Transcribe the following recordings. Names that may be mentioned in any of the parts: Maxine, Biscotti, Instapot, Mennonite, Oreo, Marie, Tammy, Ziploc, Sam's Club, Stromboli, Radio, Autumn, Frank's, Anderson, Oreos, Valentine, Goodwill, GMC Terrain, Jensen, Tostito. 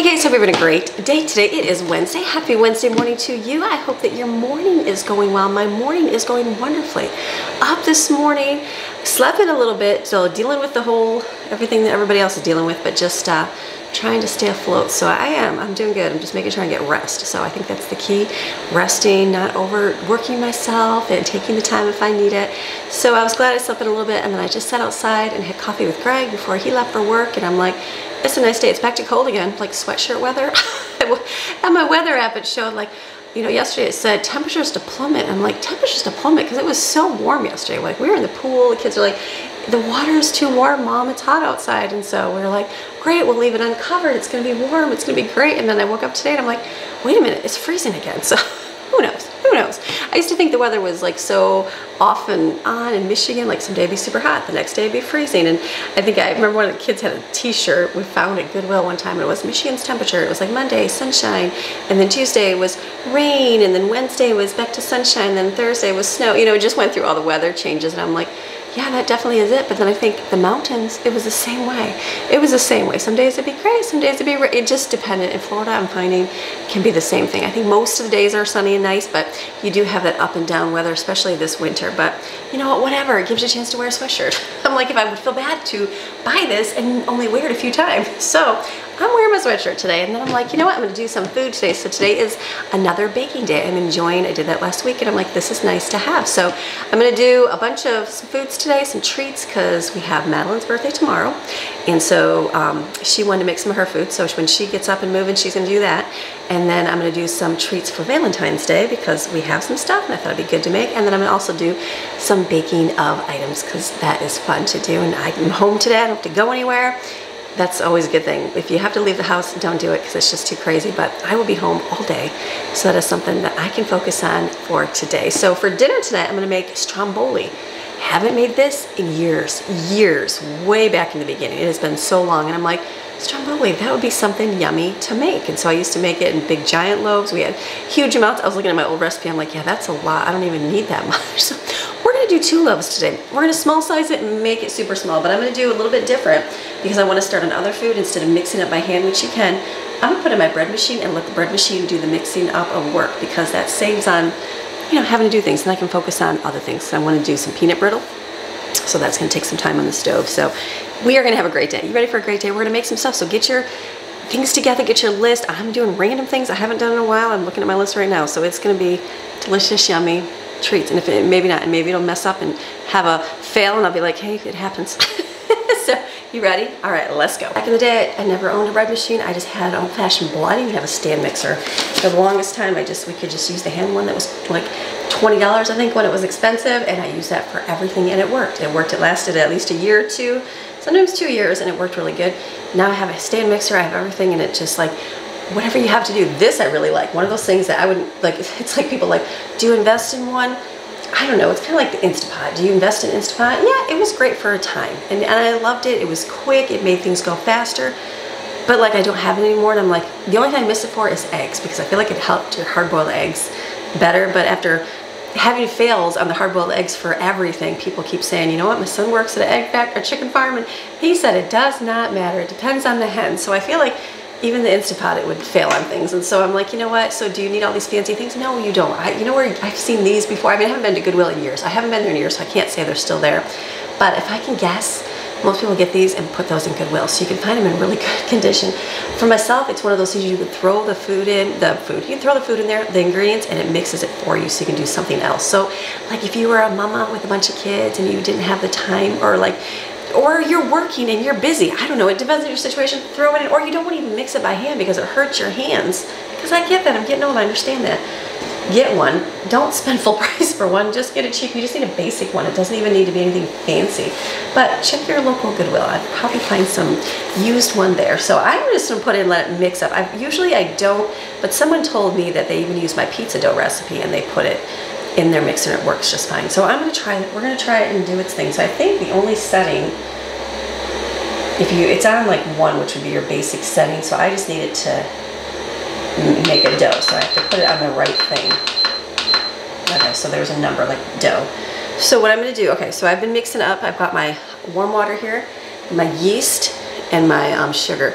Hey guys, hope you're having a great day today. It is Wednesday. Happy Wednesday morning to you. I hope that your morning is going well. My morning is going wonderfully. Up this morning, slept in a little bit, so dealing with the whole, everything that everybody else is dealing with, but just trying to stay afloat. So I'm doing good. I'm just making sure I get rest. So I think that's the key, resting, not overworking myself and taking the time if I need it. So I was glad I slept in a little bit, and then I just sat outside and had coffee with Greg before he left for work, and I'm like, it's a nice day. It's back to cold again, like sweatshirt weather. And my weather app, it showed like, you know, yesterday it said temperatures to plummet. I'm like, temperatures to plummet? Because it was so warm yesterday. Like, we were in the pool, the kids are like, the water is too warm, Mom, it's hot outside. And so we were like, great, we'll leave it uncovered. It's gonna be warm, it's gonna be great. And then I woke up today and I'm like, wait a minute, it's freezing again. So who knows? Who knows? I used to think the weather was like so off and on in Michigan, like someday it'd be super hot, the next day it'd be freezing. And I think I remember one of the kids had a t-shirt we found at Goodwill one time, and it was Michigan's temperature. It was like Monday, sunshine, and then Tuesday was rain, and then Wednesday was back to sunshine, and then Thursday was snow. You know, it just went through all the weather changes, and I'm like, yeah, that definitely is it. But then I think the mountains, it was the same way. It was the same way. Some days it'd be gray, some days it'd be rain. It just depended. In Florida, I'm finding can be the same thing. I think most of the days are sunny and nice, but you do have that up and down weather, especially this winter. But you know what, whatever, it gives you a chance to wear a sweatshirt. I'm like, if I would feel bad to buy this and only wear it a few times. So I'm wearing my sweatshirt today, and then I'm like, you know what, I'm gonna do some food today. So today is another baking day. I'm enjoying, I did that last week, and I'm like, this is nice to have. So I'm gonna do a bunch of some foods today, some treats, because we have Madeline's birthday tomorrow. And so she wanted to make some of her food. So when she gets up and moving, she's gonna do that. And then I'm gonna do some treats for Valentine's Day, because we have some stuff and I thought it'd be good to make. And then I'm gonna also do some baking of items, because that is fun to do. And I'm home today, I don't have to go anywhere. That's always a good thing. If you have to leave the house, don't do it, because it's just too crazy. But I will be home all day, so that is something that I can focus on for today. So for dinner tonight, I'm gonna make Stromboli. Haven't made this in years, way back in the beginning. It has been so long, and I'm like, Stromboli, that would be something yummy to make. And so I used to make it in big giant loaves. We had huge amounts. I was looking at my old recipe, I'm like, yeah, that's a lot. I don't even need that much. So we're gonna do 2 loaves today. We're gonna small size it and make it super small, but I'm gonna do a little bit different, because I wanna start on other food instead of mixing up by hand, which you can. I'm gonna put in my bread machine and let the bread machine do the mixing up of work, because that saves on, you know, having to do things, and I can focus on other things. So I wanna do some peanut brittle. So that's gonna take some time on the stove. So we are gonna have a great day. You ready for a great day? We're gonna make some stuff. So get your things together, get your list. I'm doing random things I haven't done in a while. I'm looking at my list right now. So it's gonna be delicious, yummy treats. And if it, maybe not, and maybe it'll mess up and have a fail, and I'll be like, hey, it happens. So you ready? All right, let's go. Back in the day, I never owned a bread machine. I just had an old-fashioned blender. I didn't even have a stand mixer. For the longest time, we could just use the hand one that was like $20, I think, when it was expensive, and I used that for everything, and it worked. It worked. It lasted at least a year or two, sometimes 2 years, and it worked really good. Now I have a stand mixer. I have everything, and it just like, whatever you have to do. This I really like. One of those things that I wouldn't like. It's like people like, do you invest in one? I don't know, it's kind of like the Instapot. Do you invest in Instapot? Yeah, it was great for a time, and I loved it. It was quick, it made things go faster, but like I don't have it anymore, and I'm like, the only thing I miss it for is eggs, because I feel like it helped your hard-boiled eggs better, but after having fails on the hard-boiled eggs for everything, people keep saying, you know what, my son works at an egg factory, a chicken farm, and he said it does not matter, it depends on the hen. So I feel like even the Instapot, it would fail on things. And so I'm like, you know what? So do you need all these fancy things? No, you don't. You know where I've seen these before? I mean, I haven't been to Goodwill in years. I haven't been there in years, so I can't say they're still there. But if I can guess, most people get these and put those in Goodwill, so you can find them in really good condition. For myself, it's one of those things you would throw the food in, you can throw the food in there, the ingredients, and it mixes it for you so you can do something else. So like if you were a mama with a bunch of kids and you didn't have the time, or you're working and you're busy, I don't know, it depends on your situation, throw it in. Or you don't want to even mix it by hand because it hurts your hands, because I get that, I'm getting old, I understand that. Get one, don't spend full price for one, just get it cheap. You just need a basic one, it doesn't even need to be anything fancy. But check your local Goodwill, I'd probably find some used one there. So I'm just gonna put in, let it mix up. Usually I don't, but someone told me that they even use my pizza dough recipe and they put it in their mixer and it works just fine. So I'm gonna try it, we're gonna try it and do its thing. So I think the only setting, it's on like 1, which would be your basic setting, so I just need it to make a dough, so I have to put it on the right thing. Okay, so there's a number, like dough. So what I'm gonna do, okay, so I've been mixing up, I've got my warm water here, my yeast, and my sugar.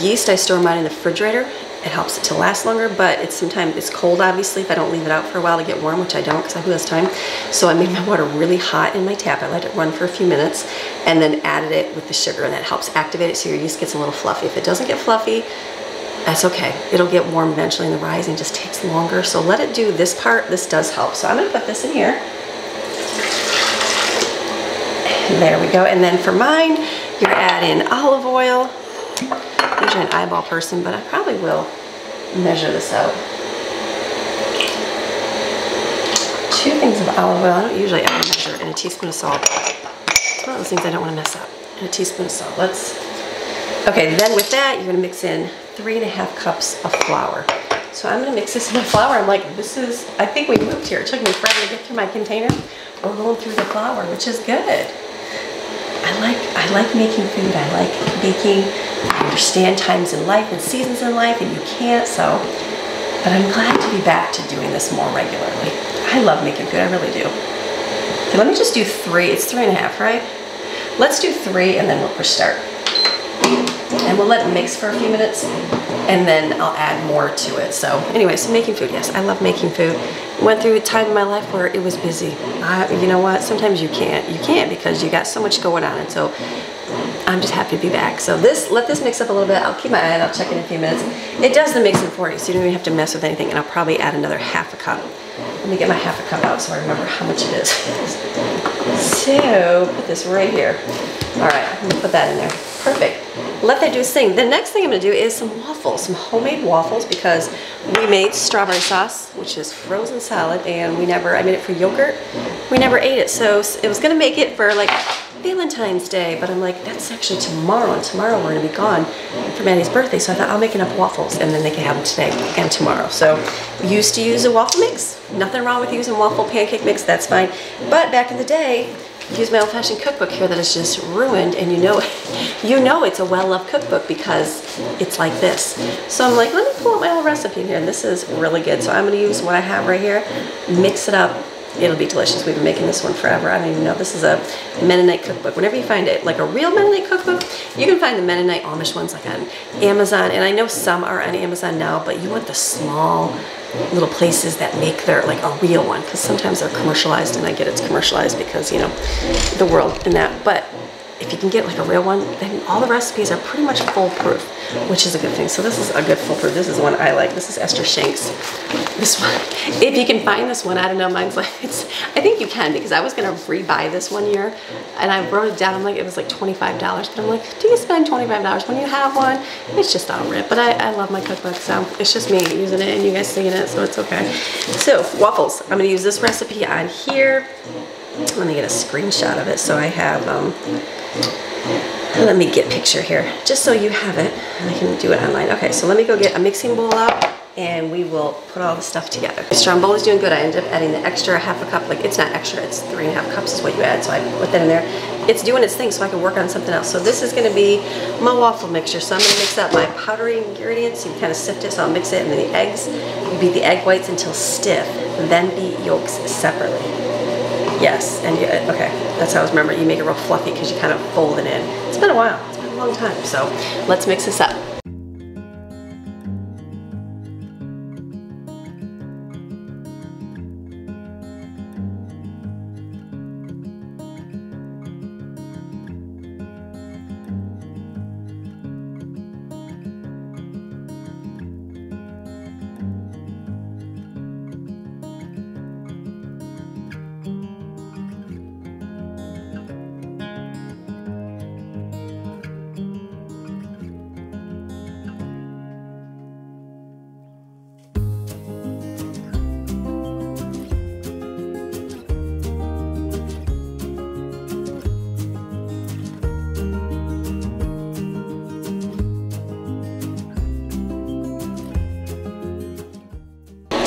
Yeast I store mine in the refrigerator. It helps it to last longer, but it's cold obviously if I don't leave it out for a while to get warm, which I don't because who has time? So I made my water really hot in my tap. I let it run for a few minutes and then added it with the sugar, and that helps activate it so your yeast gets a little fluffy. If it doesn't get fluffy, that's okay. It'll get warm eventually in the rising, just takes longer. So let it do this part. This does help. So I'm gonna put this in here. There we go. And then for mine, you add in olive oil. I'm usually an eyeball person, but I probably will measure this out. 2 things of olive oil. I don't usually ever measure, and a teaspoon of salt. It's one of those things I don't want to mess up. And a teaspoon of salt. Okay, then with that, you're going to mix in 3½ cups of flour. So I'm going to mix this in my flour. I'm like, I think we moved here. It took me forever to get through my container. We're going through the flour, which is good. I like making food. I like baking. I understand times in life and seasons in life, and you can't, so. But I'm glad to be back to doing this more regularly. I love making food, I really do. Okay, let me just do 3. It's 3½, right? Let's do 3, and then we'll push start. And we'll let it mix for a few minutes, and then I'll add more to it. So anyway, so making food, yes, I love making food. Went through a time in my life where it was busy. You know what, sometimes you can't because you got so much going on, and so I'm just happy to be back. So let this mix up a little bit. I'll keep my eye on it, I'll check in a few minutes. It does the mixing for you, so you don't even have to mess with anything, and I'll probably add another ½ cup. Let me get my ½ cup out so I remember how much it is. So, put this right here. All right, I'm gonna put that in there. Perfect. Let that do its thing. The next thing I'm gonna do is some waffles, some homemade waffles, because we made strawberry sauce, which is frozen solid, and I made it for yogurt. We never ate it, so it was gonna make it for like Valentine's Day, but I'm like, that's actually tomorrow, and tomorrow we're gonna be gone for Maddie's birthday, so I thought I'll make enough waffles, and then they can have them today and tomorrow. So, used to use a waffle mix. Nothing wrong with using waffle pancake mix, that's fine. But back in the day, I used my old-fashioned cookbook here that is just ruined, and you know it's a well-loved cookbook because it's like this. So I'm like, let me pull up my old recipe here, and this is really good. So I'm gonna use what I have right here, mix it up. It'll be delicious. We've been making this one forever. I don't even know. This is a Mennonite cookbook. Whenever you find it, like a real Mennonite cookbook, you can find the Mennonite Amish ones like on Amazon. And I know some are on Amazon now, but you want the small little places that make their, like a real one, because sometimes they're commercialized, and I get it's commercialized because, you know, the world and that. But if you can get like a real one, then all the recipes are pretty much foolproof, which is a good thing. So this is a good foolproof. This is one I like. This is Esther Shank's. This one, if you can find this one, I don't know, mine's like, I think you can, because I was gonna rebuy this one year, and I wrote it down, I'm like, it was like $25, but I'm like, do you spend $25 when you have one? It's just all ripped, but I love my cookbook, so it's just me using it and you guys singing it, so it's okay. So, waffles, I'm gonna use this recipe on here. Let me get a screenshot of it, so I have, let me get a picture here, just so you have it, and I can do it online. Okay, so let me go get a mixing bowl out, and we will put all the stuff together. Stromboli's doing good. I ended up adding the extra ½ cup, like it's not extra, it's 3½ cups is what you add, so I put that in there. It's doing its thing, so I can work on something else. So this is gonna be my waffle mixture. So I'm gonna mix up my powdery ingredients. You can kind of sift it, so I'll mix it, and then the eggs, you beat the egg whites until stiff, then beat yolks separately. Yes, and you, okay, that's how I was remembering. You make it real fluffy because you kind of fold it in. It's been a while, it's been a long time, so let's mix this up.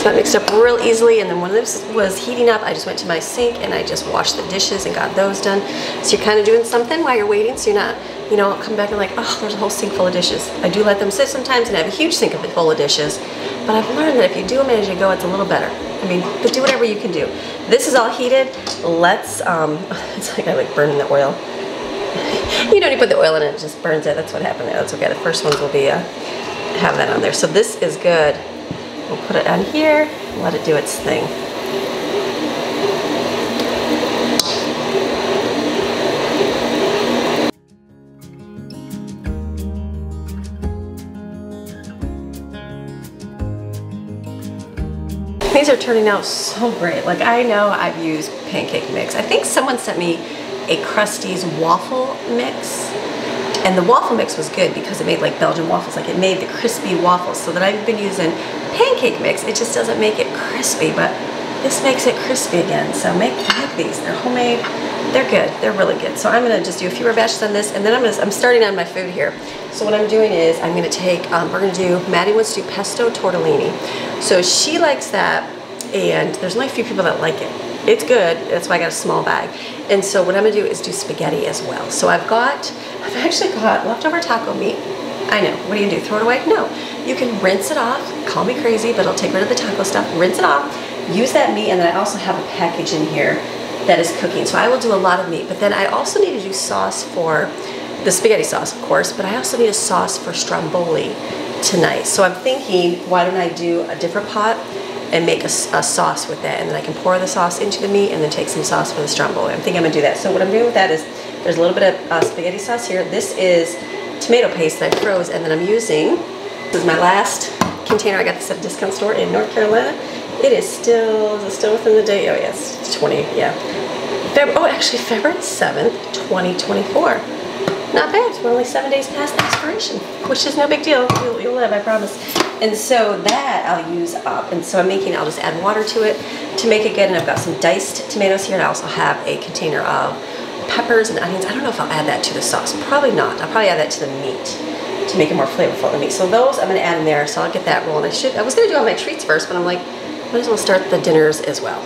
That mixed up real easily, and then when this was heating up, I just went to my sink and I just washed the dishes and got those done. So you're kind of doing something while you're waiting, so you're not, you know, come back and like, oh, there's a whole sink full of dishes. I do let them sit sometimes, and I have a huge sink full of dishes, but I've learned that if you do them as you go, it's a little better. I mean, but do whatever you can do. This is all heated. Let's, it's like I like burning the oil. You don't even put the oil in it, it just burns it. That's what happened there. That's okay. The first ones will be have that on there. So this is good. We'll put it on here and let it do its thing. These are turning out so great. Like, I know I've used pancake mix. I think someone sent me a Krusty's waffle mix, and the waffle mix was good because it made like Belgian waffles, like it made the crispy waffles. So that I've been using pancake mix, it just doesn't make it crispy, but this makes it crispy again. So make these, they're homemade, they're good, they're really good. So I'm gonna just do a few more batches on this, and then I'm starting on my food here. So what I'm doing is I'm gonna take, we're gonna do, Maddie wants to do pesto tortellini. So she likes that, and there's only a few people that like it. It's good, that's why I got a small bag. And so what I'm gonna do is do spaghetti as well. So I've actually got leftover taco meat. I know, what do you do, throw it away? No, you can rinse it off, call me crazy, but I'll take rid of the taco stuff, rinse it off, use that meat, and then I also have a package in here that is cooking. So I will do a lot of meat, but then I also need to do sauce for the spaghetti sauce, of course, but I also need a sauce for Stromboli tonight. So I'm thinking, why don't I do a different pot and make a sauce with that, and then I can pour the sauce into the meat and then take some sauce for the Stromboli. I'm thinking I'm gonna do that. So what I'm doing with that is there's a little bit of spaghetti sauce here. This is tomato paste that I froze, and then I'm using, this is my last container. I got this at a discount store in North Carolina. It is still, within the day? Oh yes, it's 20, yeah. February 7th, 2024. Not bad, we're only 7 days past the expiration, which is no big deal. You'll live, I promise. And so that I'll use up. And so I'll just add water to it to make it good. And I've got some diced tomatoes here, and I also have a container of peppers and onions. I don't know if I'll add that to the sauce. Probably not. I'll probably add that to the meat to make it more flavorful than meat. So those I'm gonna add in there. So I'll get that rolling. I was gonna do all my treats first, but I'm like, might as well start the dinners as well.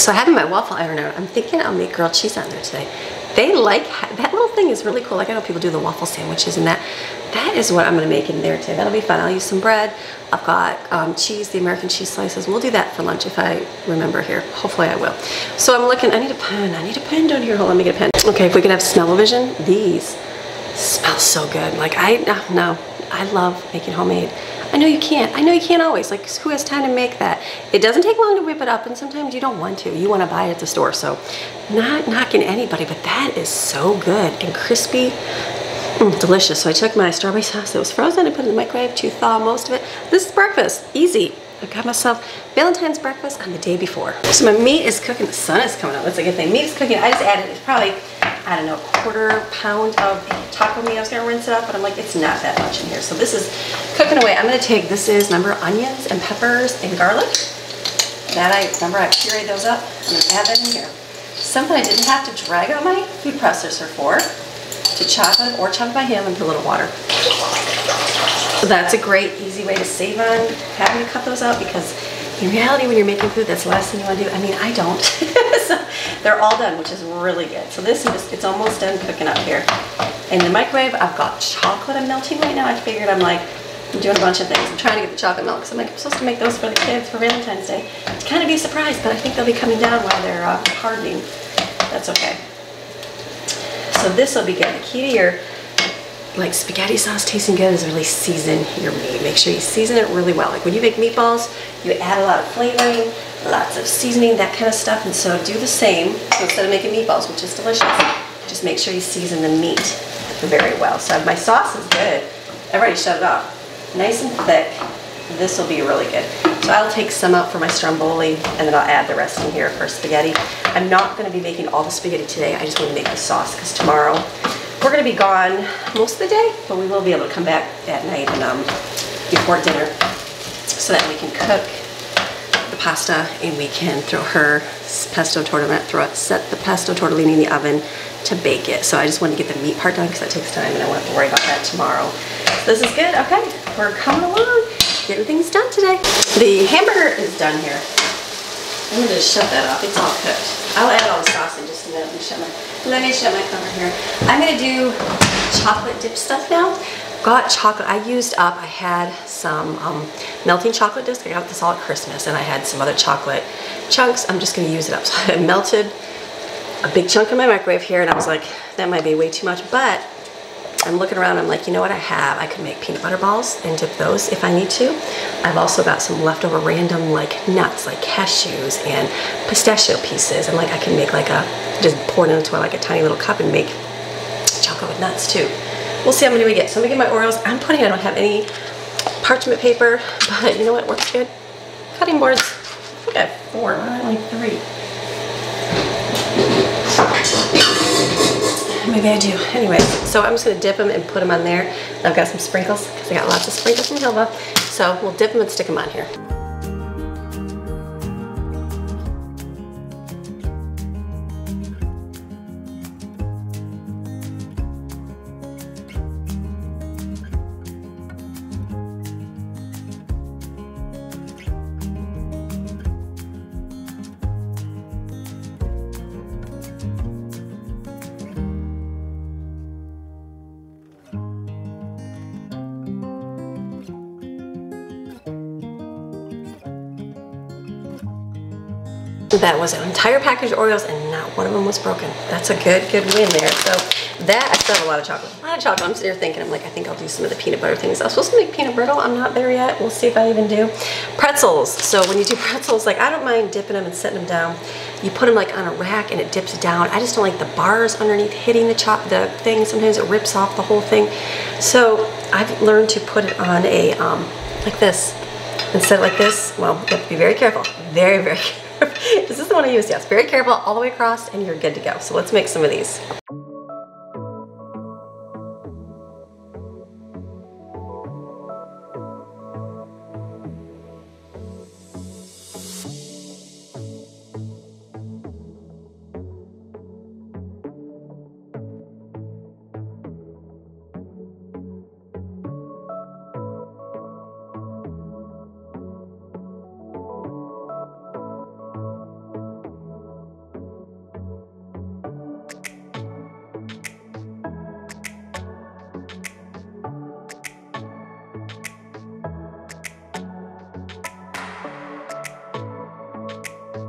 So having my waffle iron out, I'm thinking I'll make grilled cheese on there today. They like, that little thing is really cool. Like, I know people do the waffle sandwiches and that is what I'm gonna make in there today. That'll be fun. I'll use some bread. I've got cheese, the American cheese slices. We'll do that for lunch if I remember here. Hopefully I will. So I'm looking, I need a pen down here. Hold on, let me get a pen. Okay, if we can have smell-o-vision, these smell so good. Like, I love making homemade. I know you can't always, like, who has time to make that? It doesn't take long to whip it up, and sometimes you don't want to. You want to buy it at the store, so not knocking anybody, but that is so good and crispy, delicious. So I took my strawberry sauce that was frozen and put it in the microwave to thaw most of it. This is breakfast, easy. I got myself Valentine's breakfast on the day before. So my meat is cooking, the sun is coming up, that's a good thing. Meat is cooking, I just added, it's probably, I don't know, a quarter-pound of taco meat. I was gonna rinse it up, but I'm like, it's not that much in here. So this is cooking away. I'm gonna take, this is, remember, onions and peppers and garlic. Remember I pureed those up. I'm gonna add that in here. Something I didn't have to drag out my food processor for, to chop it or chunk my ham and put a little water. So that's a great, easy way to save on having to cut those out, because in reality, when you're making food, that's the last thing you want to do. I mean, I don't. So they're all done, which is really good. So this is, it's almost done cooking up here. In the microwave, I've got chocolate I'm melting right now. I figured I'm doing a bunch of things. I'm trying to get the chocolate milk, because I'm supposed to make those for the kids for Valentine's Day. It's kind of be a surprise, but I think they'll be coming down while they're hardening. That's okay. So this will be good. The key to your spaghetti sauce tasting good is really season your meat. Make sure you season it really well. Like when you make meatballs, you add a lot of flavoring, lots of seasoning, that kind of stuff. And so do the same. So instead of making meatballs, which is delicious, just make sure you season the meat very well. So my sauce is good. I've already shut it off. Nice and thick. This will be really good. So I'll take some out for my Stromboli, and then I'll add the rest in here for spaghetti. I'm not going to be making all the spaghetti today. I just want to make the sauce, because tomorrow we're going to be gone most of the day, but we will be able to come back at night and before dinner so that we can cook the pasta and we can throw her pesto tortellini, set the pesto tortellini in the oven to bake it. So I just wanted to get the meat part done because that takes time and I won't have to worry about that tomorrow. So this is good, okay, we're coming along, getting things done today. The hamburger is done here. I'm gonna just shut that off, it's all cooked. I'll add all the sauce in just a minute. Let me shut my cover here. I'm gonna do chocolate dip stuff now. Got chocolate, I used up, I had some melting chocolate disc. I got this all at Christmas and I had some other chocolate chunks. I'm just gonna use it up. So I melted a big chunk in my microwave here and I was like, that might be way too much, but I'm looking around, I'm like, you know what I have? I could make peanut butter balls and dip those if I need to. I've also got some leftover random like nuts, like cashews and pistachio pieces. I'm like, I can make like a, just pour it into like a tiny little cup and make chocolate with nuts too. We'll see how many we get. So I'm gonna get my Oreos. I don't have any parchment paper, but you know what works good? Cutting boards. I think I have four, I only have three. Maybe I do. Anyway, so I'm just going to dip them and put them on there. I've got some sprinkles because I got lots of sprinkles from Hilva. So we'll dip them and stick them on here. That was an entire package of Oreos and not one of them was broken. That's a good win there. So that, I still have a lot of chocolate. I'm sitting here thinking, I'm like, I think I'll do some of the peanut butter things. I was supposed to make peanut brittle. I'm not there yet. We'll see if I even do. Pretzels. So when you do pretzels, like I don't mind dipping them and setting them down. You put them like on a rack and it dips down. I just don't like the bars underneath hitting the thing. Sometimes it rips off the whole thing. So I've learned to put it on a, like this. Instead of like this, well, you have to be very careful. Very, very careful. Is this the one I used? Yes, very careful all the way across and you're good to go. So let's make some of these.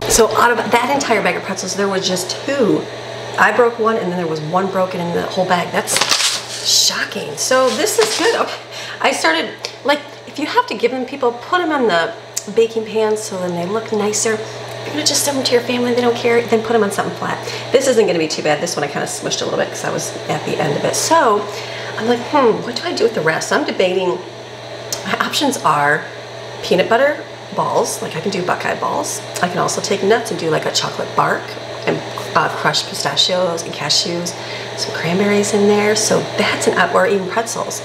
So out of that entire bag of pretzels, there was just two. I broke one and then there was one broken in the whole bag. That's shocking. So this is good. Okay. I started, like, if you have to give them people, put them on the baking pans so then they look nicer. If you're gonna just send them to your family, they don't care, then put them on something flat. This isn't gonna be too bad. This one I kind of smushed a little bit because I was at the end of it. So I'm like, what do I do with the rest? So I'm debating, my options are peanut butter balls, like I can do buckeye balls. I can also take nuts and do like a chocolate bark and crushed pistachios and cashews, some cranberries in there. So that's an option, or even pretzels.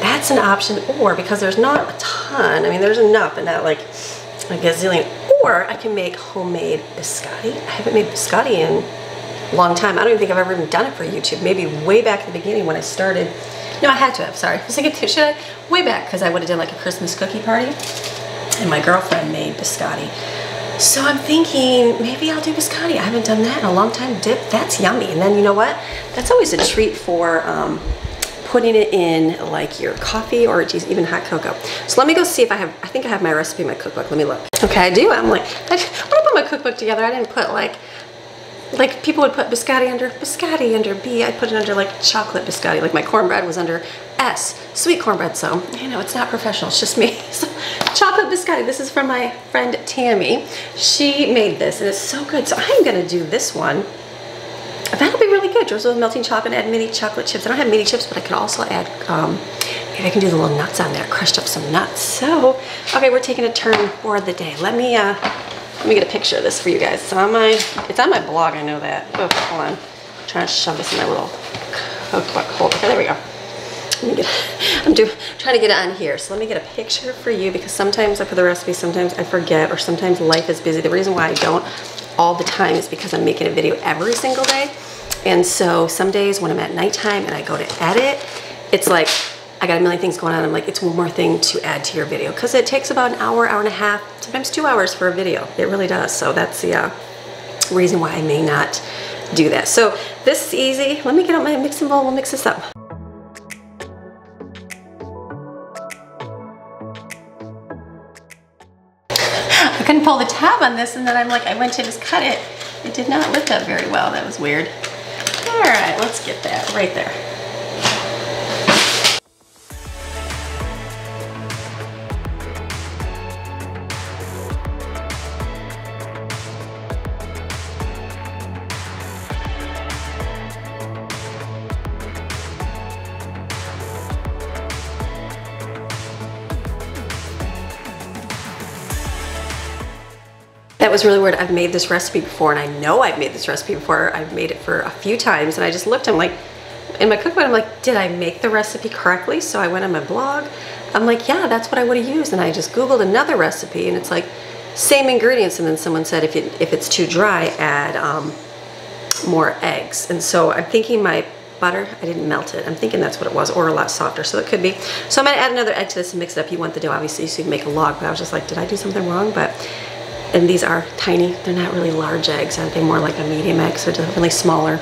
That's an option, or because there's not a ton, I mean there's enough but not like a gazillion, or I can make homemade biscotti. I haven't made biscotti in a long time. I don't even think I've ever even done it for YouTube. Maybe way back at the beginning when I started. No, I had to have, sorry. I was thinking, should I? Way back, because I would have done like a Christmas cookie party. And my girlfriend made biscotti. So I'm thinking, maybe I'll do biscotti. I haven't done that in a long time. Dip, that's yummy. And then you know what? That's always a treat for putting it in like your coffee or geez, even hot cocoa. So let me go see if I have, I think I have my recipe in my cookbook. Let me look. Okay, I do. I'm like, I put my cookbook together. I didn't put like people would put biscotti under B. I put it under like chocolate biscotti. Like my cornbread was under S, sweet cornbread. So, you know, it's not professional, it's just me. So, chocolate biscotti, this is from my friend Tammy. She made this and it's so good. So I'm gonna do this one. That'll be really good. Drizzle with melting chocolate and add mini chocolate chips. I don't have mini chips, but I can also add, maybe I can do the little nuts on there. I crushed up some nuts. So, okay, we're taking a turn for the day. Let me get a picture of this for you guys. It's on my, blog, I know that. Oh, hold on. I'm trying to shove this in my little cookbook holder. Okay, there we go. I'm trying to get it on here. So let me get a picture for you, because sometimes I put the recipe, sometimes I forget, or sometimes life is busy. The reason why I don't all the time is because I'm making a video every single day. And so some days when I'm at nighttime and I go to edit, it's like, I got a million things going on. I'm like, it's one more thing to add to your video, because it takes about an hour, hour and a half, sometimes 2 hours for a video. It really does. So that's the reason why I may not do that. So this is easy. Let me get out my mixing bowl. We'll mix this up. I couldn't pull the tab on this, and then I'm like, I went to just cut it. It did not lift up very well. That was weird. All right, let's get that right there. That was really weird. I've made this recipe before, and I know I've made this recipe before. I've made it for a few times, and I just looked, I'm like, in my cookbook, I'm like, did I make the recipe correctly? So I went on my blog. I'm like, yeah, that's what I would have used. And I just Googled another recipe, and it's like, same ingredients. And then someone said, if it's too dry, add more eggs. And so I'm thinking my butter, I didn't melt it. I'm thinking that's what it was, or a lot softer, so it could be. So I'm gonna add another egg to this and mix it up. You want the dough, obviously, so you can make a log, but I was just like, did I do something wrong? But and these are tiny. They're not really large eggs, aren't they? More like a medium egg, so definitely smaller.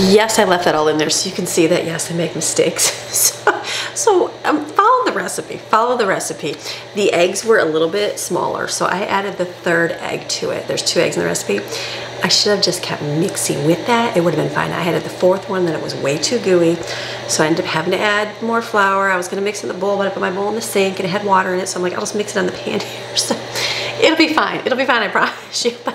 Yes, I left that all in there, so you can see that, yes, I make mistakes. So follow the recipe, follow the recipe. The eggs were a little bit smaller, so I added the third egg to it. There's 2 eggs in the recipe. I should have just kept mixing with that. It would have been fine. I added the fourth one, then it was way too gooey, so I ended up having to add more flour. I was gonna mix it in the bowl, but I put my bowl in the sink, and it had water in it, so I'm like, I'll just mix it on the pan here. So it'll be fine. It'll be fine, I promise you. But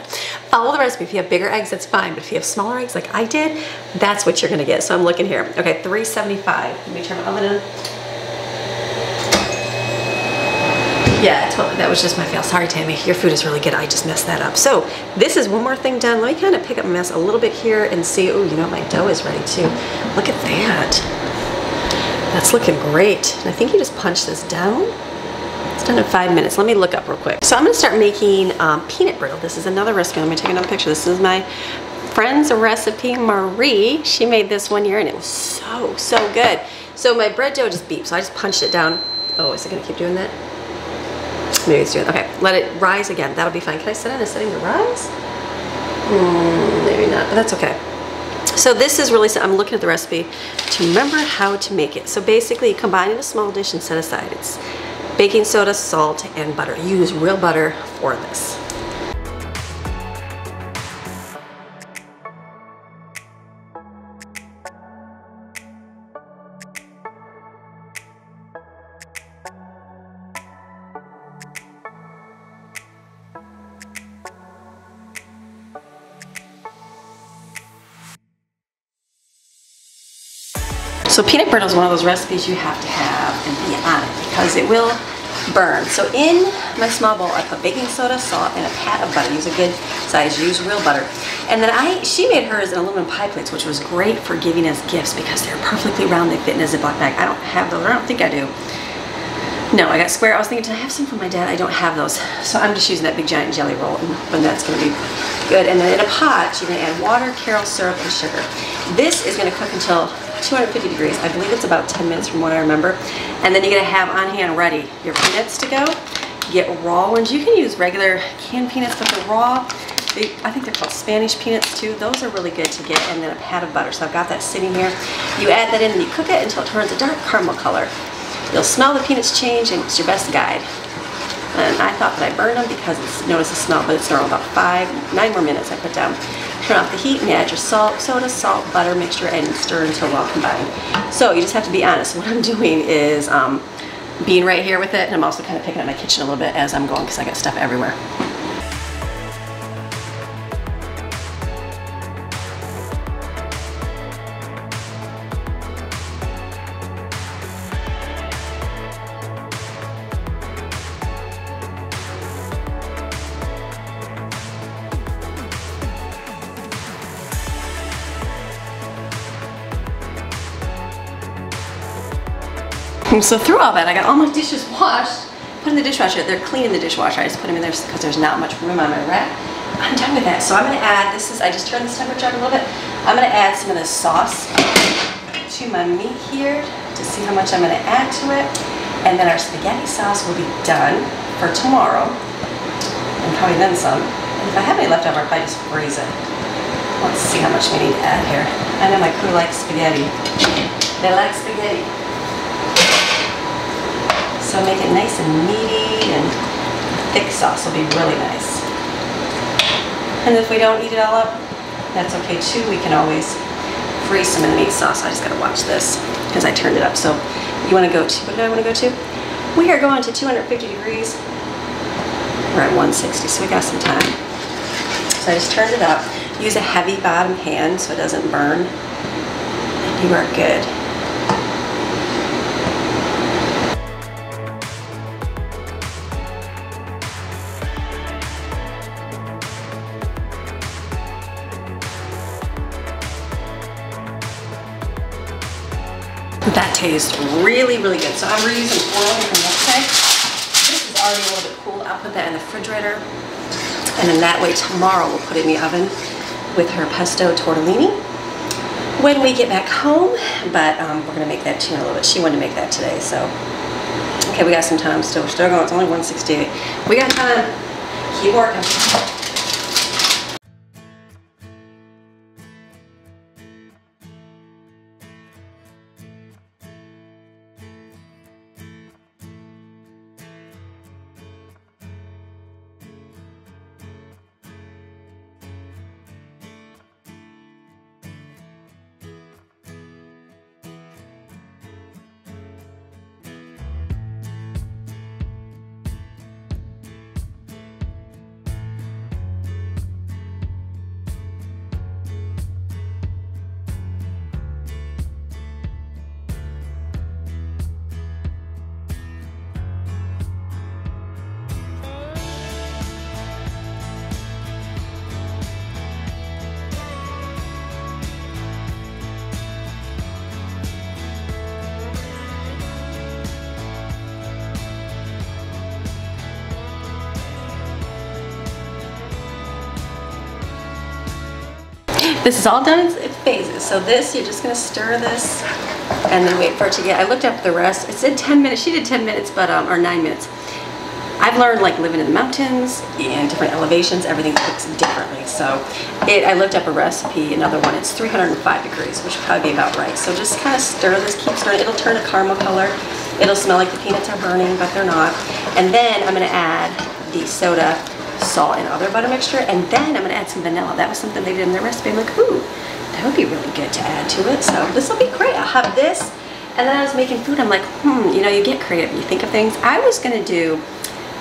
follow the recipe. If you have bigger eggs, that's fine. But if you have smaller eggs like I did, that's what you're gonna get. So I'm looking here. Okay, 375. Let me turn my oven on. Yeah, totally. That was just my fail. Sorry, Tammy. Your food is really good. I just messed that up. So this is one more thing done. Let me kind of pick up my mess a little bit here and see. Oh, you know, my dough is ready too. Look at that. That's looking great. And I think you just punch this down. It's done in 5 minutes. Let me look up real quick. So I'm gonna start making peanut brittle. This is another recipe. Let me take another picture. This is my friend's recipe, Marie. She made this one year, and it was so, so good. So my bread dough just beeped, so I just punched it down. Oh, is it gonna keep doing that? Maybe it's doing it. Okay, let it rise again. That'll be fine. Can I set on a setting to rise? Maybe not, but that's okay. So this is really, I'm looking at the recipe to remember how to make it. So basically, you combine in a small dish and set aside. It's baking soda, salt, and butter. Use real butter for this. So peanut brittle is one of those recipes you have to have and be on it, because it will burn. So in my small bowl, I put baking soda, salt, and a pat of butter. Use a good size, use real butter. And then she made hers in aluminum pie plates, which was great for giving as gifts, because they're perfectly round, they fit in a Ziploc bag. I don't have those, I don't think I do. No, I got square. I was thinking, did I have some from my dad? I don't have those. So I'm just using that big giant jelly roll, and that's gonna be good. And then in a pot, you're gonna add water, caramel syrup, and sugar. This is gonna cook until 250 degrees. I believe it's about 10 minutes from what I remember. And then you're gonna have on hand ready your peanuts to go. Get raw ones. You can use regular canned peanuts, but the raw, I think they're called Spanish peanuts too. Those are really good to get. And then a pat of butter. So I've got that sitting here. You add that in and you cook it until it turns a dark caramel color. You'll smell the peanuts change, and it's your best guide. And I thought that I burned them because it's notice the smell, but it's normal. About 9 more minutes I put down. Turn off the heat and add your salt, soda, salt, butter mixture, and stir until well combined. So you just have to be honest. What I'm doing is being right here with it. And I'm also kind of picking up my kitchen a little bit as I'm going because I got stuff everywhere. So through all that, I got all my dishes washed, put in the dishwasher. They're clean in the dishwasher. I just put them in there because there's not much room on my rack. I'm done with that. So I'm going to add, this is, I just turned this temperature up a little bit. I'm going to add some of the sauce to my meat here to see how much I'm going to add to it. And then our spaghetti sauce will be done for tomorrow. And probably then some. And if I have any left over, I'll probably just freeze it. Let's see how much we need to add here. I know my crew likes spaghetti. They like spaghetti. So make it nice and meaty, and thick sauce will be really nice. And if we don't eat it all up, that's okay too. We can always freeze some of the meat sauce. I just gotta watch this because I turned it up. So you wanna go to, what do I wanna go to? We are going to 250 degrees. We're at 160, so we got some time. So I just turned it up. Use a heavy bottom pan so it doesn't burn. You are good. That tastes really, really good. So I'm reusing oil from yesterday. This is already a little bit cool. I'll put that in the refrigerator. And then that way tomorrow we'll put it in the oven with her pesto tortellini when we get back home. But we're going to make that too in a little bit. She wanted to make that today. So, okay, we got some time still. We're still going. It's only 168. We got time. Keep working. This is all done in phases. So this, you're just gonna stir this and then wait for it to get, I looked up the rest. It said 10 minutes, she did 10 minutes, but, or 9 minutes. I've learned, like, living in the mountains and different elevations, everything cooks differently. So I looked up a recipe, another one, it's 305 degrees, which would probably be about right. So just kind of stir this, keep stirring. It'll turn a caramel color. It'll smell like the peanuts are burning, but they're not. And then I'm gonna add the soda, salt, and other butter mixture, and then I'm gonna add some vanilla. That was something they did in their recipe. I'm like, ooh, that would be really good to add to it. So this will be great. I'll have this. And then I was making food. I'm like, you know, you get creative. You think of things. I was gonna do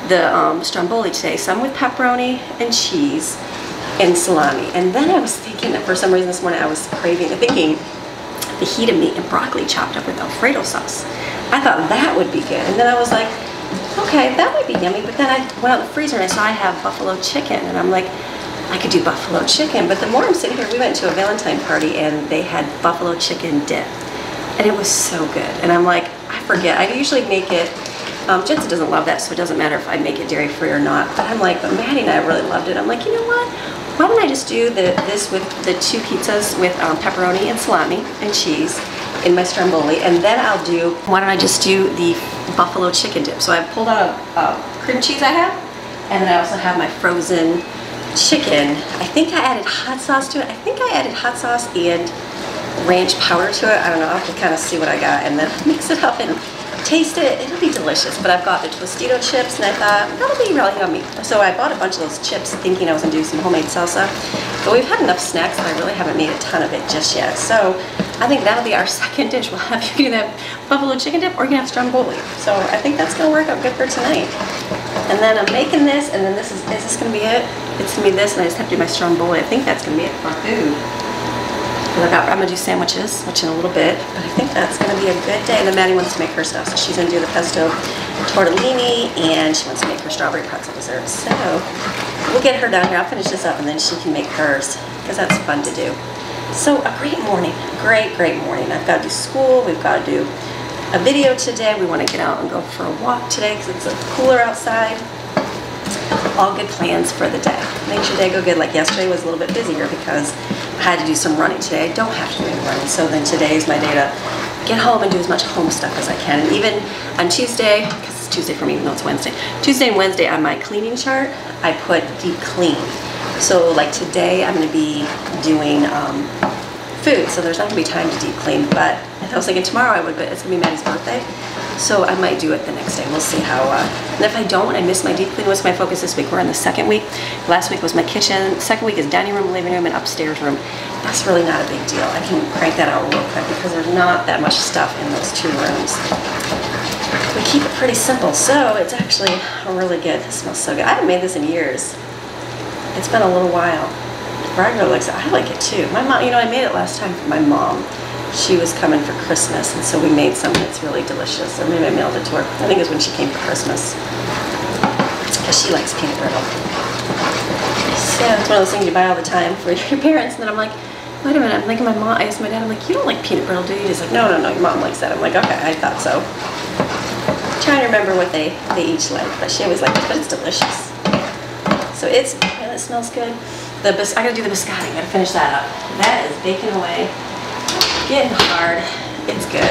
the Stromboli today, some with pepperoni and cheese and salami. And then I was thinking that for some reason this morning I was thinking the fajita meat and broccoli chopped up with Alfredo sauce. I thought that would be good. And then I was like, okay, that would be yummy, but then I went out in the freezer and I saw I have buffalo chicken, and I'm like, I could do buffalo chicken, but the more I'm sitting here, we went to a Valentine party and they had buffalo chicken dip, and it was so good, and I'm like, I forget, I usually make it, Jensen doesn't love that, so it doesn't matter if I make it dairy-free or not, but I'm like, but Maddie and I really loved it. I'm like, you know what, why don't I just do this with the two pizzas with pepperoni and salami and cheese in my Stromboli, and then I'll do, why don't I just do the buffalo chicken dip. So I pulled out a cream cheese I have, and then I also have my frozen chicken. I think I added hot sauce to it. I think I added hot sauce and ranch powder to it. I don't know, I'll have to kind of see what I got and then mix it up and taste it, it'll be delicious, but I've got the Tostito chips and I thought, that'll be really yummy. So I bought a bunch of those chips thinking I was going to do some homemade salsa, but we've had enough snacks that I really haven't made a ton of it just yet. So I think that'll be our second dish. We'll have, you can have buffalo chicken dip or you can have stromboli. So I think that's going to work out good for tonight. And then I'm making this, and then this is this going to be it? It's going to be this, and I just have to do my stromboli. I think that's going to be it for food. I'm going to do sandwiches, which in a little bit, but I think that's going to be a good day. And then Maddie wants to make her stuff, so she's going to do the pesto tortellini, and she wants to make her strawberry pretzel dessert. So we'll get her down here. I'll finish this up, and then she can make hers, because that's fun to do. So a great morning. Great, great morning. I've got to do school. We've got to do a video today. We want to get out and go for a walk today because it's cooler outside. All good plans for the day. Make sure they go good. Like yesterday was a little bit busier because I had to do some running. Today I don't have to do any running, so then today is my day to get home and do as much home stuff as I can. And even on Tuesday, because it's Tuesday for me even though it's Wednesday, Tuesday and Wednesday on my cleaning chart, I put deep clean. So like today I'm going to be doing food, so there's not going to be time to deep clean, but I was thinking tomorrow I would, but it's going to be Maddie's birthday. So I might do it the next day. We'll see how, and if I don't, I miss my deep clean. What's my focus this week? We're in the second week. Last week was my kitchen. Second week is dining room, living room, and upstairs room. That's really not a big deal. I can crank that out real quick because there's not that much stuff in those two rooms. We keep it pretty simple. So it's actually really good. This smells so good. I haven't made this in years. It's been a little while. Ragnar likes it. I like it too. My mom, you know, I made it last time for my mom. She was coming for Christmas, and so we made something that's really delicious. Or maybe I mailed it to her. I think it was when she came for Christmas. Because she likes peanut brittle. So it's one of those things you buy all the time for your parents, and then I'm like, wait a minute, I'm thinking my mom, I asked my dad, I'm like, you don't like peanut brittle, do you? He's like, no, no, no, your mom likes that. I'm like, okay, I thought so. I'm trying to remember what they each like, but she always liked it, but it's delicious. So it's, and it smells good. I gotta do the biscotti, I gotta finish that up. That is baking away. Getting hard. It's good.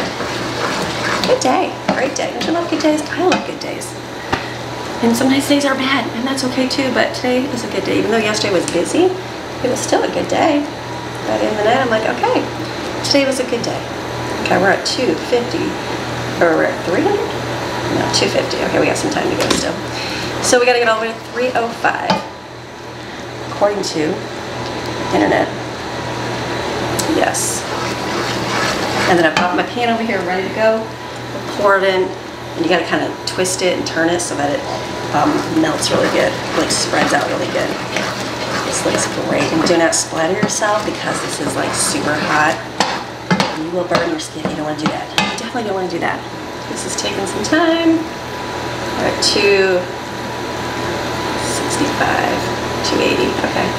Good day. Great day. Don't you love good days? I love good days. And sometimes days are bad, and that's okay too, but today is a good day. Even though yesterday was busy, it was still a good day. But in the night, I'm like, okay, today was a good day. Okay, we're at 250, or we're at 300? No, 250. Okay, we got some time to go still. So we gotta get all the way to 305, according to internet. Yes. And then I pop my pan over here, ready to go. Pour it in, and you gotta kind of twist it and turn it so that it melts really good, like spreads out really good. This looks great, and do not splatter yourself because this is like super hot. You will burn your skin. You don't want to do that. You definitely don't want to do that. This is taking some time. We're at 265, 280. Okay.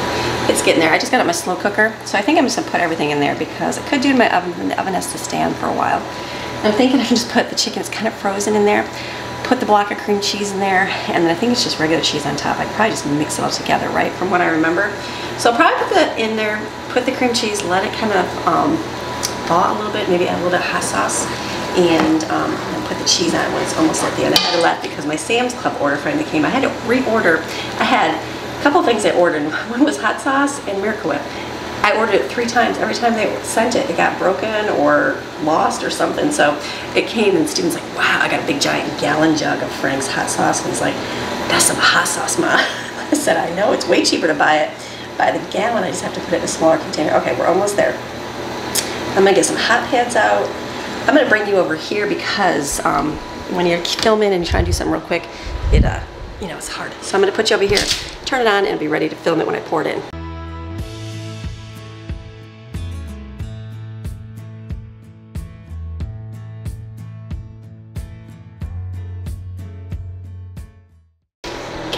It's getting there. I just got it in my slow cooker, so I think I'm just going to put everything in there because I could do it in my oven, and the oven has to stand for a while. And I'm thinking I can just put the chicken, it's kind of frozen in there, put the block of cream cheese in there, and then I think it's just regular cheese on top. I'd probably just mix it all together, right, from what I remember. So I'll probably put that in there, put the cream cheese, let it kind of thaw a little bit, maybe add a little bit of hot sauce, and put the cheese on it when it's almost at the end. I had a lot because my Sam's Club order finally came. I had to reorder. I had a couple things I ordered. One was hot sauce and Miracle Whip. I ordered it 3 times. Every time they sent it, it got broken or lost or something. So it came, and Steven's like, wow, I got a big giant gallon jug of Frank's hot sauce. And he's like, that's some hot sauce, Ma. I said, I know, it's way cheaper to buy it by the gallon. I just have to put it in a smaller container. Okay, we're almost there. I'm gonna get some hot pans out. I'm gonna bring you over here because when you're filming and trying to do something real quick, it you know, it's hard. So I'm gonna put you over here, turn it on, and be ready to film it when I pour it in.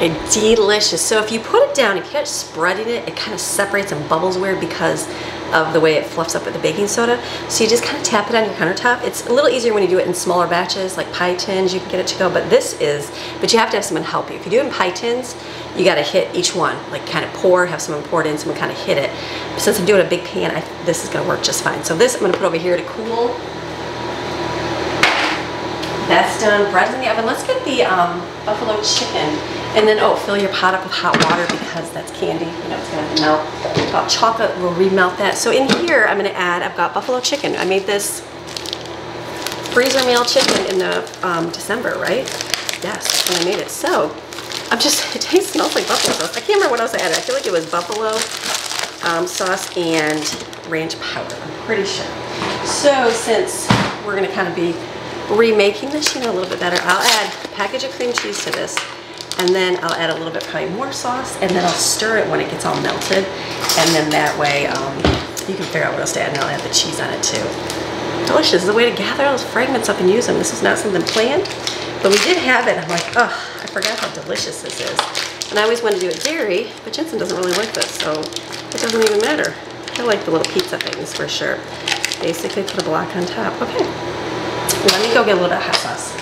Okay, delicious. So if you put it down, if you keep spreading it, it kind of separates and bubbles weird because of the way it fluffs up with the baking soda. So you just kind of tap it on your countertop. It's a little easier when you do it in smaller batches, like pie tins, you can get it to go, but this is, but you have to have someone help you. If you do it in pie tins, you gotta hit each one, like kind of pour, have someone pour it in, someone kind of hit it. But since I'm doing a big pan, this is gonna work just fine. So this I'm gonna put over here to cool. That's done, bread's in the oven. Let's get the buffalo chicken. And then, oh, fill your pot up with hot water because that's candy. You know, it's gonna melt. Well, chocolate will remelt that. So in here, I'm gonna add, I've got buffalo chicken. I made this freezer meal chicken in the December, right? Yes, when I made it. So I'm just, it tastes, smells like buffalo sauce. I can't remember what else I added. I feel like it was buffalo sauce and ranch powder, I'm pretty sure. So since we're gonna kind of be remaking this, you know, a little bit better, I'll add a package of cream cheese to this, and then I'll add a little bit probably more sauce, and then I'll stir it when it gets all melted, and then that way you can figure out what else to add, and I'll add the cheese on it too. Delicious. This is the way to gather all those fragments up and use them. This is not something planned, but we did have it. I'm like, oh, I forgot how delicious this is. And I always want to do it dairy, but Jensen doesn't really like this, so it doesn't even matter. I like the little pizza things for sure. Basically put a block on top. Okay, let me go get a little bit of hot sauce.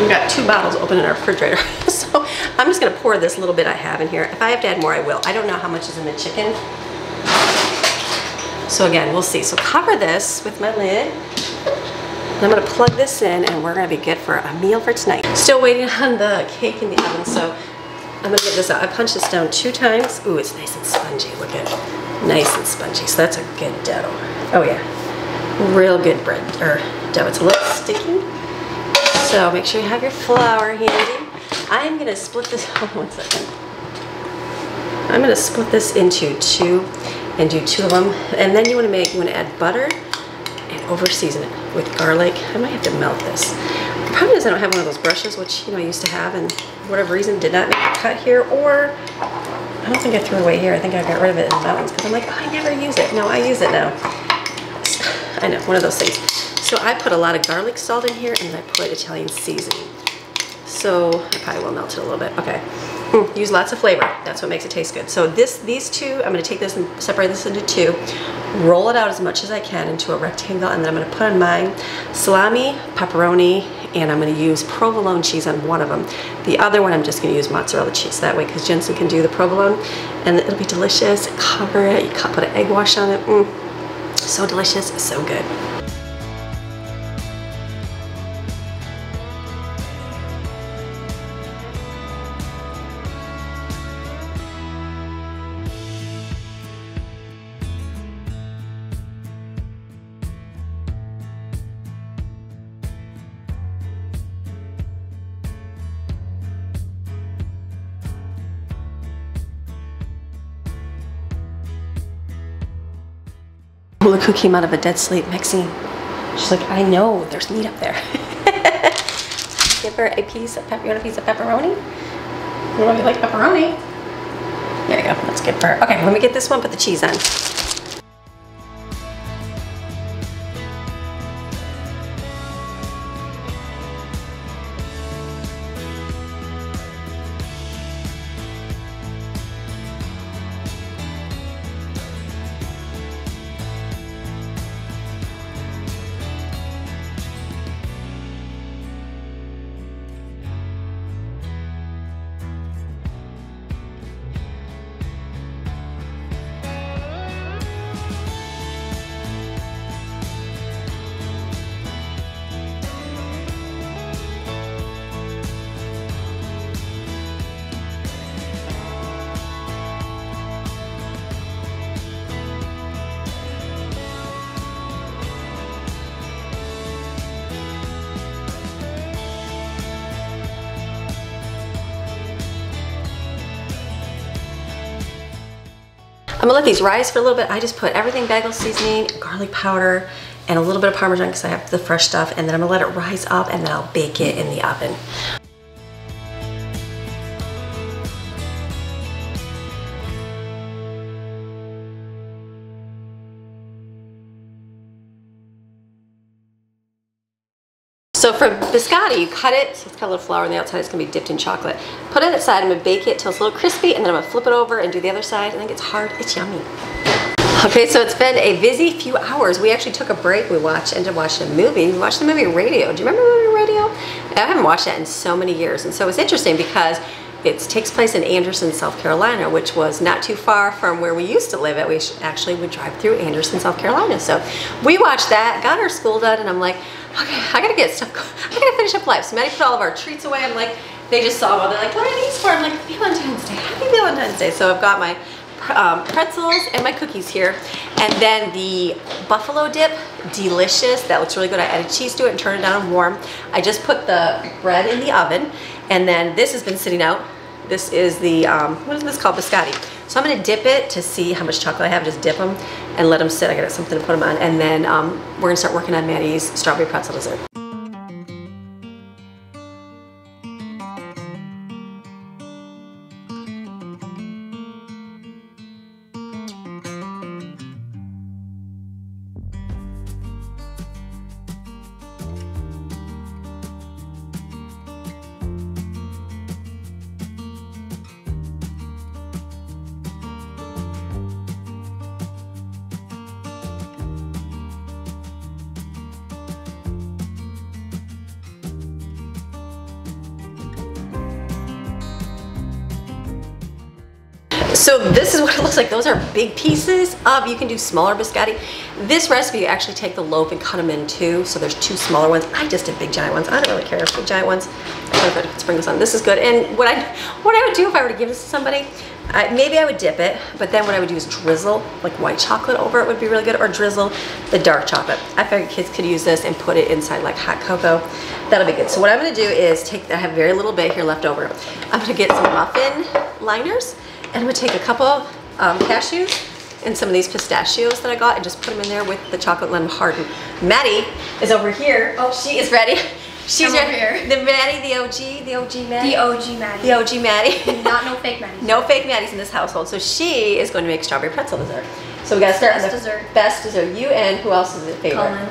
We've got 2 bottles open in our refrigerator. So I'm just gonna pour this little bit I have in here. If I have to add more, I will. I don't know how much is in the chicken. So again, we'll see. So cover this with my lid. I'm gonna plug this in and we're gonna be good for a meal for tonight. Still waiting on the cake in the oven, so I'm gonna get this out. I punched this down 2 times. Ooh, it's nice and spongy, look at it. Nice and spongy, so that's a good dough. Oh yeah, real good bread, or dough. It's a little sticky. So make sure you have your flour handy. I'm gonna split this, hold on 1 second. I'm gonna split this into 2 and do 2 of them. And then you wanna add butter and over season it with garlic. I might have to melt this. The problem is I don't have one of those brushes, which you know I used to have and for whatever reason did not make a cut here, or I don't think I threw it away here. I think I got rid of it in that one because I'm like, oh, I never use it. No, I use it now. I know, one of those things. So I put a lot of garlic salt in here and I put Italian seasoning. So I probably will melt it a little bit. Okay. Use lots of flavor. That's what makes it taste good. So these two, I'm gonna take this and separate this into 2, roll it out as much as I can into a rectangle, and then I'm gonna put on mine salami, pepperoni, and I'm gonna use provolone cheese on one of them. The other one I'm just gonna use mozzarella cheese that way because Jensen can do the provolone and it'll be delicious. Cover it, you can put an egg wash on it. So delicious, so good. Look who came out of a dead sleep, Maxine. She's like, I know, there's meat up there. Give her a piece of pepperoni. You want a piece of pepperoni? You really like pepperoni? There you go, that's good for her. Okay, let me get this one, put the cheese on. I'm gonna let these rise for a little bit. I just put everything, bagel seasoning, garlic powder, and a little bit of Parmesan because I have the fresh stuff, and then I'm gonna let it rise up and then I'll bake it in the oven. So for biscotti, you cut it, so it's got a little flour on the outside, it's gonna be dipped in chocolate. Put it aside, I'm gonna bake it till it's a little crispy, and then I'm gonna flip it over and do the other side. I think it's hard, it's yummy. Okay, so it's been a busy few hours. We actually took a break, we watched, ended up watching a movie. We watched the movie Radio. Do you remember the movie Radio? I haven't watched that in so many years, and so it's interesting because it takes place in Anderson, South Carolina, which was not too far from where we used to live at. We actually would drive through Anderson, South Carolina. So we watched that, got our school done, and I'm like, okay, I gotta get stuff, I gotta finish up life. So Maddie put all of our treats away. I'm like, they just saw them. They're like, what are these for? I'm like, Valentine's Day, happy Valentine's Day. So I've got my pretzels and my cookies here. And then the buffalo dip, delicious. That looks really good. I added cheese to it and turned it down warm. I just put the bread in the oven. And then this has been sitting out. This is the, what is this called? Biscotti. So I'm gonna dip it to see how much chocolate I have. Just dip them and let them sit. I got something to put them on. And then we're gonna start working on Maddie's strawberry pretzel dessert. So this is what it looks like. Those are big pieces of, you can do smaller biscotti. This recipe, you actually take the loaf and cut them in two. So there's two smaller ones. I just did big giant ones. I don't really care if big giant ones. I'm gonna spring this on. This is good. And what I would do if I were to give this to somebody, maybe I would dip it, but then what I would do is drizzle like white chocolate over it would be really good, or drizzle the dark chocolate. I figured kids could use this and put it inside like hot cocoa. That'll be good. So what I'm gonna do is take, I have very little bit here left over. I'm gonna get some muffin liners. And we'll take a couple cashews and some of these pistachios that I got and just put them in there with the chocolate, let them harden. Maddie is over here. Oh, she is ready. She's over here. The Maddie, the OG Maddie. Not no fake Maddie. No fake Maddies in this household. So she is going to make strawberry pretzel dessert. So we got to start with the best dessert. You and who else is it favorite?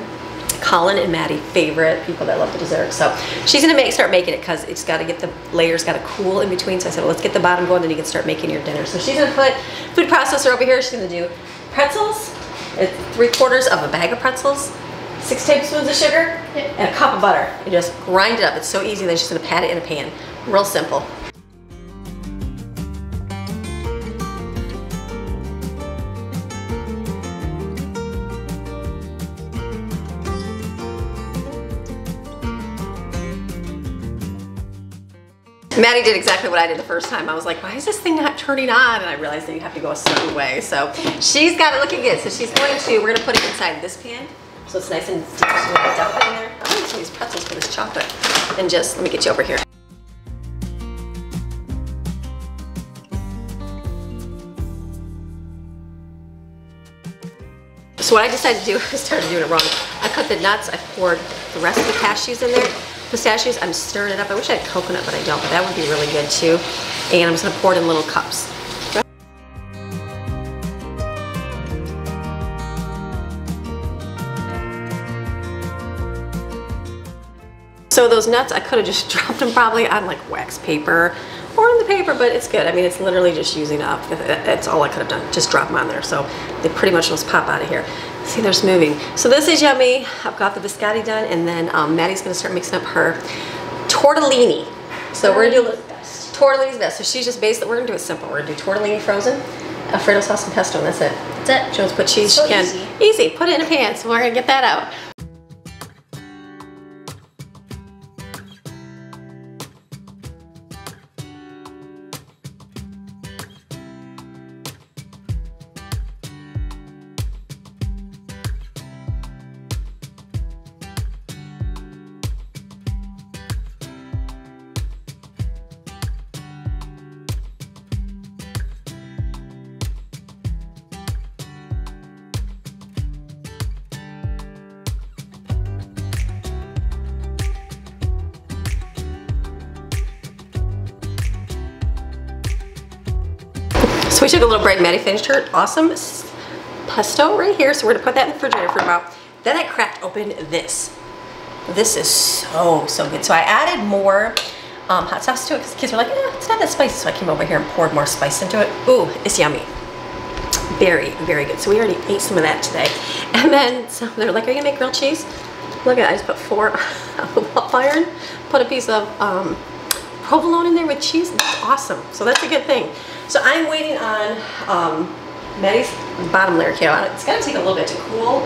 Colin and Maddie, favorite people that love the dessert. So she's gonna start making it because it's gotta get the layers gotta cool in between. So I said, well, let's get the bottom going, then you can start making your dinner. So she's gonna put food processor over here. She's gonna do pretzels. It's 3/4 of a bag of pretzels, 6 tablespoons of sugar, and a cup of butter. You just grind it up. It's so easy. Then she's gonna pat it in a pan. Real simple. Maddie did exactly what I did the first time. I was like, why is this thing not turning on? And I realized that you have to go a certain way. So she's got it looking good. So she's going to, we're gonna put it inside this pan. So it's nice and deep. So we're gonna dump it in there. I'm gonna use these pretzels for this chocolate. And just, let me get you over here. So what I decided to do, I started doing it wrong. I cut the nuts, I poured the rest of the cashews in there. Pistachios, I'm stirring it up. I wish I had coconut, but I don't, but that would be really good too. And I'm just gonna pour it in little cups. So those nuts, I could have just dropped them probably on like wax paper or on the paper, but it's good. I mean, it's literally just using up. That's all I could have done, just drop them on there. So they pretty much just pop out of here. See, they're moving. So this is yummy. I've got the biscotti done, and then Maddie's gonna start mixing up her tortellini. So we're gonna do tortellini's best. So she's just basically, we're gonna do it simple. We're gonna do tortellini frozen, Alfredo sauce and pesto, and that's it. That's it. She wants to put cheese, she can. Easy, put it in a pan, so we're gonna get that out. So we took a little break. Maddie finished her awesome pesto right here. So we're gonna put that in the refrigerator for a while. Then I cracked open this. This is so good. So I added more hot sauce to it because kids were like, eh, it's not that spicy. So I came over here and poured more spice into it. Ooh, it's yummy. Very, very good. So we already ate some of that today. And then so they're like, are you gonna make grilled cheese? Look at that, I just put 4 of the wop iron, put a piece of provolone in there with cheese. That's awesome. So that's a good thing. So I'm waiting on Maddie's bottom layer came out. It's gonna take a little bit to cool.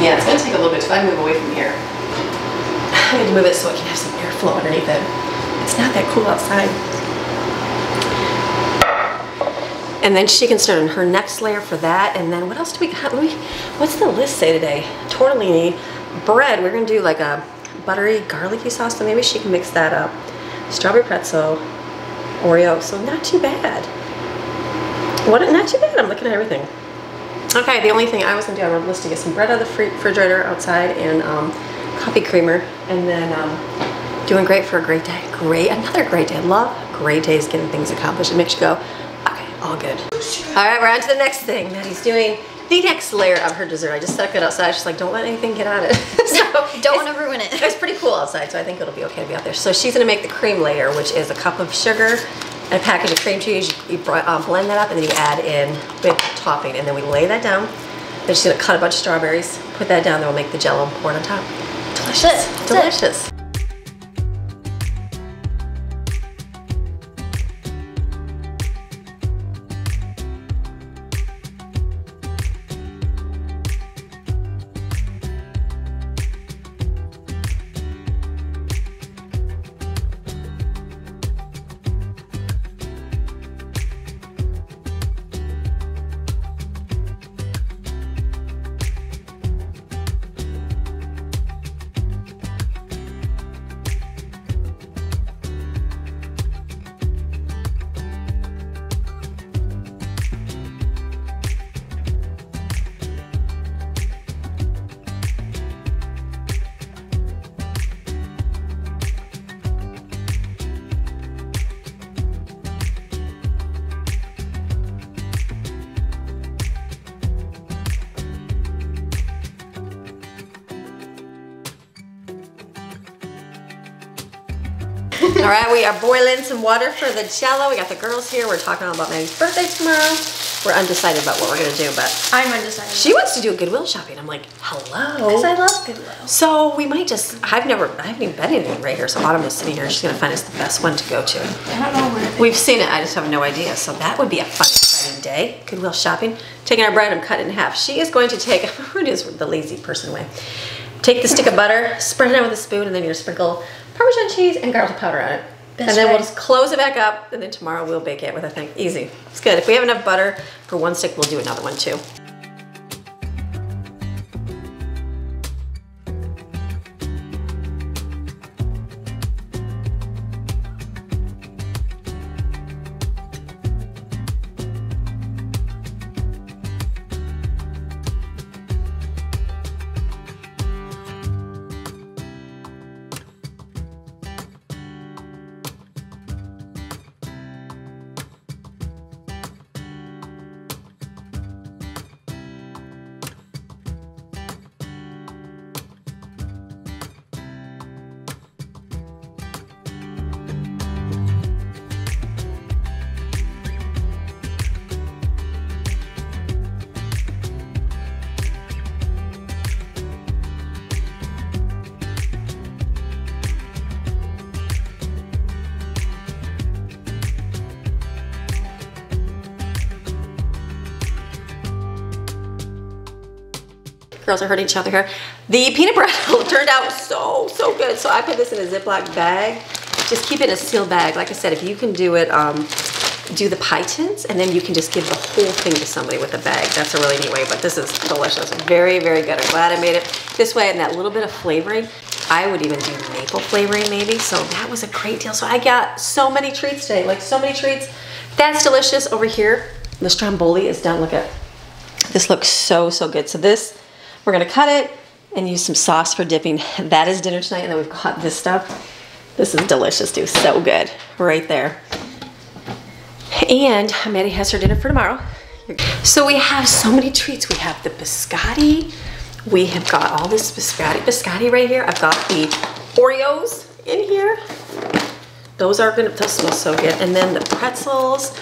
Yeah, it's gonna take a little bit. If I move away from here, I need to move it so it can have some airflow underneath it. It's not that cool outside. And then she can start on her next layer for that. And then what else do we got? What's the list say today? Tortellini, bread. We're going to do like a buttery, garlicky sauce. So maybe she can mix that up. Strawberry pretzel, Oreo. So not too bad. What? Not too bad. I'm looking at everything. Okay, the only thing I was going to do on my list to get some bread out of the refrigerator outside and coffee creamer. And then doing great for a great day. Great. Another great day. I love great days getting things accomplished. It makes you go... All good. All right, we're on to the next thing. Maddie's doing the next layer of her dessert. I just stuck it outside. She's like, don't let anything get on it. So don't want to ruin it. It's pretty cool outside, so I think it'll be okay to be out there. So she's going to make the cream layer, which is a cup of sugar and a package of cream cheese. You blend that up, and then you add in with topping, and then we lay that down. Then she's going to cut a bunch of strawberries, put that down, then we'll make the jello and pour it on top. Delicious. That's delicious. It. All right, we are boiling some water for the jello. We got the girls here. We're talking all about Maggie's birthday tomorrow. We're undecided about what we're going to do, but... I'm undecided. She wants to do a Goodwill shopping. I'm like, hello. Because I love Goodwill. So we might just... I haven't even been in right here, so Autumn is sitting here. She's going to find us the best one to go to. I don't know where it is. We've seen it. I just have no idea. So that would be a fun, exciting day. Goodwill shopping. Taking our bread and cutting it in half. She is going to take... It is the lazy person way. Take the stick of butter, spread it out with a spoon, and then you're going to sprinkle Parmesan cheese and garlic powder on it. Best and then we'll just close it back up, and then tomorrow we'll bake it with a thing. Easy. It's good. If we have enough butter for one stick, we'll do another one too. Girls are hurting each other here. The peanut brittle turned out so good. So I put this in a Ziploc bag. Just keep it in a sealed bag. Like I said, if you can do it, do the pie tins, and then you can just give the whole thing to somebody with a bag. That's a really neat way, but this is delicious. Very, very good. I'm glad I made it this way, and that little bit of flavoring. I would even do maple flavoring maybe, so that was a great deal. So I got so many treats today, like so many treats. That's delicious. Over here, the Stromboli is done. Look at this, looks so good. So this, we're gonna cut it and use some sauce for dipping. That is dinner tonight, and then we've got this stuff. This is delicious too, so good, right there. And Maddie has her dinner for tomorrow. So we have so many treats. We have the biscotti. We have got all this biscotti right here. I've got the Oreos in here. Those are gonna smell so good. And then the pretzels.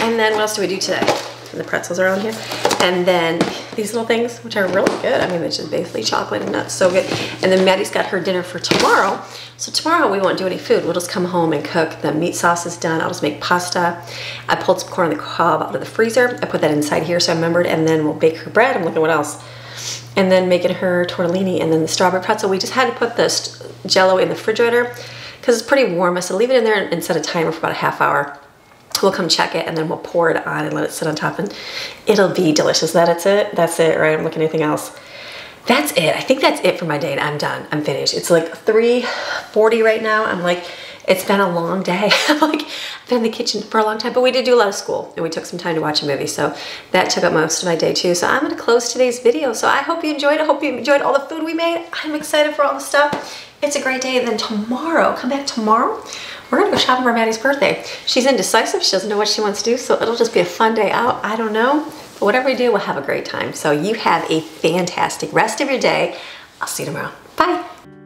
And then what else do we do today? The pretzels are on here, and then these little things, which are really good. I mean, it's just basically chocolate and nuts, so good. And then Maddie's got her dinner for tomorrow. So tomorrow we won't do any food. We'll just come home and cook. The meat sauce is done. I'll just make pasta. I pulled some corn on the cob out of the freezer. I put that inside here, so I remembered. And then we'll bake her bread. I'm looking at what else. And then making her tortellini, and then the strawberry pretzel. We just had to put this jello in the refrigerator because it's pretty warm. I said leave it in there and set a timer for about a half hour. So we'll come check it and then we'll pour it on and let it sit on top and it'll be delicious. That's it, right? I'm looking at anything else. That's it. I think that's it for my day and I'm done. I'm finished. It's like 3:40 right now. I'm like, it's been a long day. I'm like, I've been in the kitchen for a long time, but we did do a lot of school and we took some time to watch a movie. So that took up most of my day too. So I'm going to close today's video. So I hope you enjoyed. I hope you enjoyed all the food we made. I'm excited for all the stuff. It's a great day. And then tomorrow, come back tomorrow, we're going to go shopping for Maddie's birthday. She's indecisive. She doesn't know what she wants to do. So it'll just be a fun day out. I don't know. But whatever we do, we'll have a great time. So you have a fantastic rest of your day. I'll see you tomorrow. Bye.